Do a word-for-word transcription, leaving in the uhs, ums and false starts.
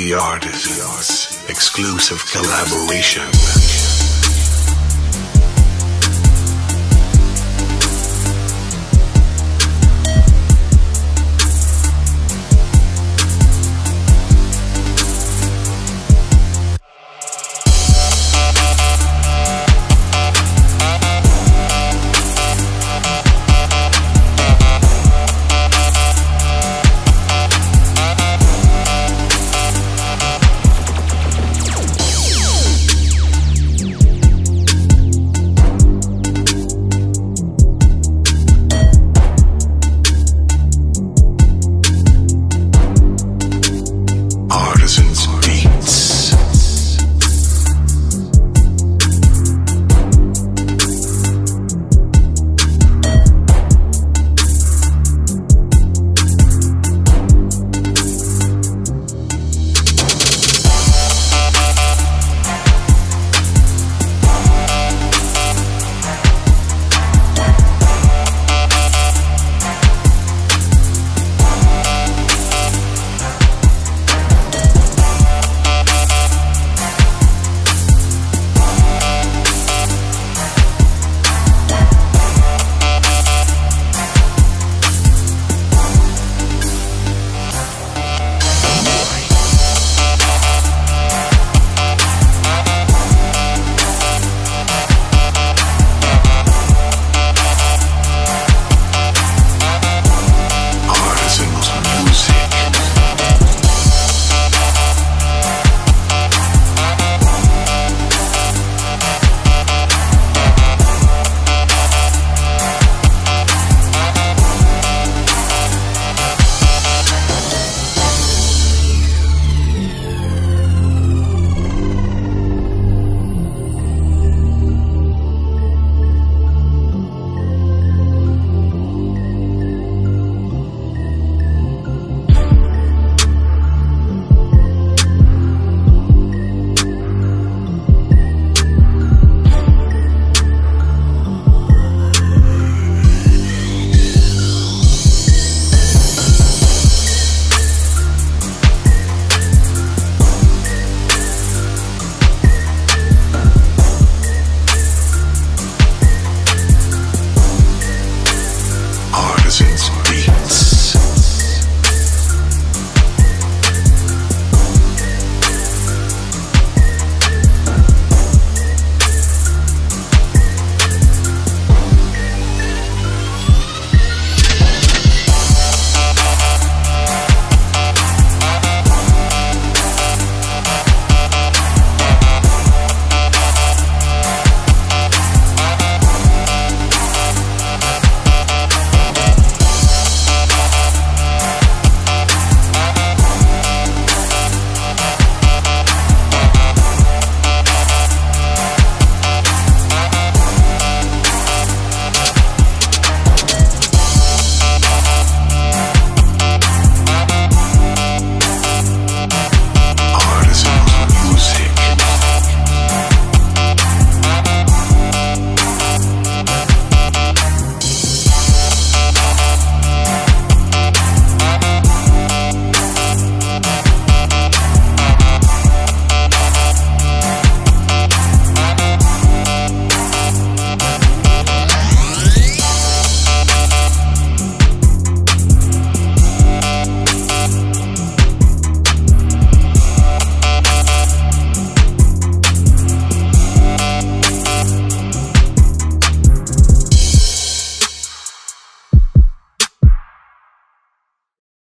The Artisans, exclusive collaboration.